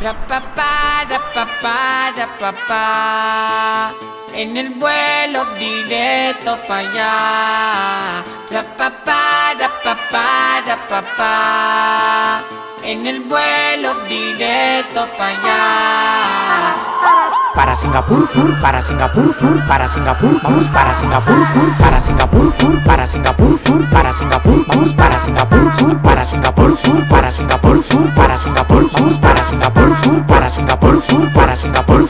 Ra-pa-pa, en el vuelo directo pa' allá. Ra-pa-pa, en el vuelo directo pa' allá. Para Singapur, para Singapur, para Singapur, vamos para Singapur, para Singapur, para Singapur, para Singapur, vamos para Singapur, para Singapur, para Singapur, para Singapur, vamos para Singapur, para Singapur, para Singapur,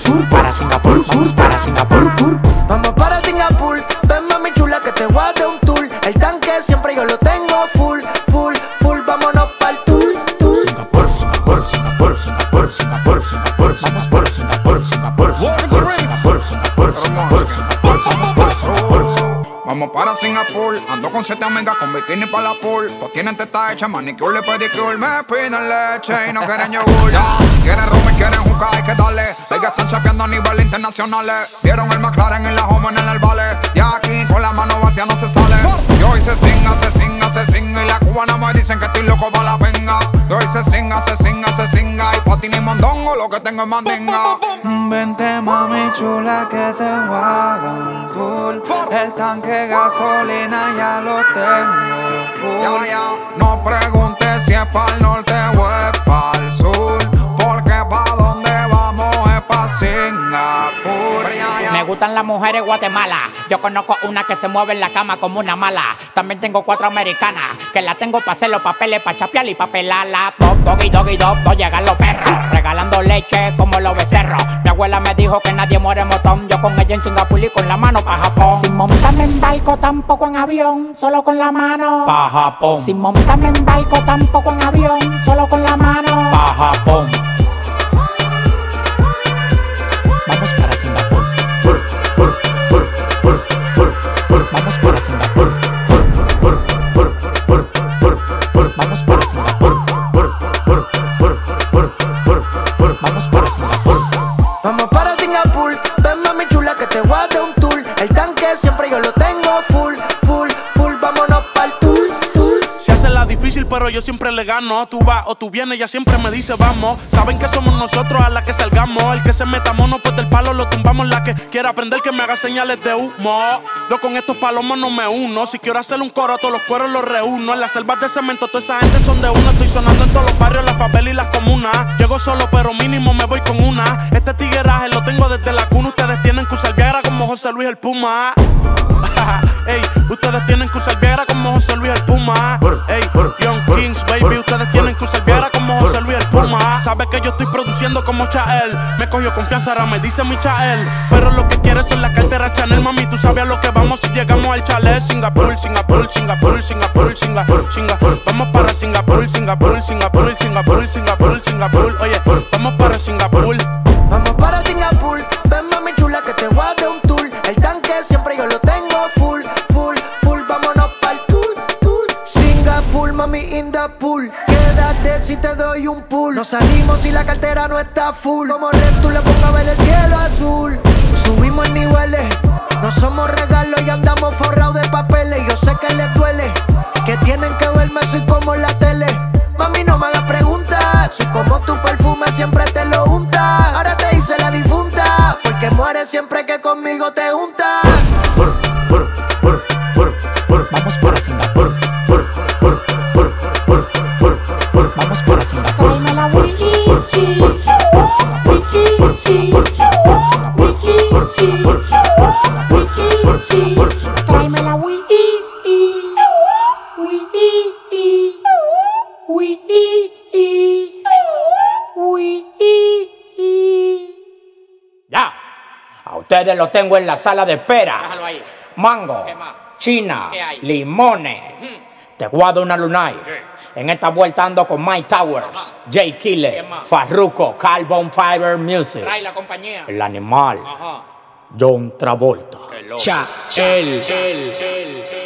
para Singapur, vamos para Singapur. Vamos para Singapur, ven mami chula que te guarde un tour. El tanque siempre yo lo tengo full, full, full, vámonos para el tour. Singapur, Singapur, Singapur, Singapur, Singapur, Singapur, Singapur, Singapur, Singapur. Vamos para Singapur, ando con 7 amigas con bikini para la pool. Pues tienen teta hecha, manicure y pedicure. Me piden leche y no quieren yogur. Quieren rum y quieren juca, hay que darle. Ellas están chapeando a nivel internacional. Vieron el McLaren en la home en el vale. Y aquí con la mano vacía no se sale. Yo hoy se singa, se singa, se singa. Y la cubana me dicen que estoy loco para la venga. Yo hoy se singa, se singa, se singa. Y pa' ti ni mondongo, lo que tengo es mandinga. Vente mami chula que te voy a dar un tour. El tanque gasolina ya lo tengo full. No preguntes si es pa'l norte o es pa'l sur, porque pa' donde vamos es pa' Singapur. Me gustan las mujeres Guatemala. Yo conozco una que se mueve en la cama como una mala. También tengo 4 americanas que la tengo pa' hacer los papeles, pa' chapear y pa' pelarla. Doggy, dog, llegan los perros regalando leche como los becerros. Mi abuela me dijo que nadie muere en motón. Yo con ella en Singapur y con la mano pa' Japón. Sin montarme en barco, tampoco en avión, solo con la mano pa' Japón. Sin montarme en barco, tampoco en avión, solo con la mano pa' Japón. Vamos para Singapur. Vamos para Singapur. Vamos para Singapur. Vamos para Singapur. Vamos para Singapur. Ven mami chula que te guarde un tour. El tanque siempre yo lo tengo full, full, full. Vámonos para el tour, tour. Se hace la difícil pero yo siempre le gano. Tú vas o tú vienes, ella siempre me dice vamos. Saben que somos nosotros a la que salgamos. El que se meta mono pues del palo lo tumbamos. La que quiera aprender que me haga señales de humo. Yo con estos palomos no me uno. Si quiero hacer un coro, todos los cueros los reúno. En las selvas de cemento, toda esa gente son de uno. Estoy sonando en todos los barrios, las favelas y las comunas. Llego solo, pero mínimo me voy con una. Este tigueraje lo tengo desde la cuna. Ustedes tienen que usar Viagra como José Luis el Puma. Ey, ustedes tienen que usar Viagra como José Luis el Puma. Ey, Young Kings, baby, ustedes tienen que usar Viagra como José Luis el Puma. Sabe que yo estoy produciendo como Chael. Me cogió confianza, ahora me dice mi Chael. Pero lo que quieres es la cartera Chanel, mami, tú sabes a lo que va. Vamos si llegamos al chalet. Singapur, Singapur, Singapur, Singapur, Singapur, Singapur. Vamos para Singapur, Singapur, Singapur, Singapur, Singapur, Singapur. Oye, vamos para Singapur. Vamos para Singapur. Ven mami chula que te guarde un tour. El tanque siempre yo lo tengo full, full, full. Vámonos para el tour, tour. Singapur, mami in the pool. Quédate si te doy un pull. No salimos si la cartera no está full. Como Red tú le pongo a ver el cielo azul. Subimos niveles. No somos regalos y andamos forrados de papeles. Yo sé que les duele, que tienen que verme, soy como la tele. Mami, no me hagas preguntas, soy como tu perfume, siempre te lo unta. Ahora te hice la difunta, porque mueres siempre que conmigo te unta. Vamos para Singapur. Vamos para Singapur. Tráeme la Wii. Ya, a ustedes los tengo en la sala de espera. Mango, china, limones. Te guardo una lunay. En esta vuelta ando con Mike Towers, Jay Killer, Farruko, Carbon Fiber Music. Trae la compañía. El animal. John Travolta. Chael.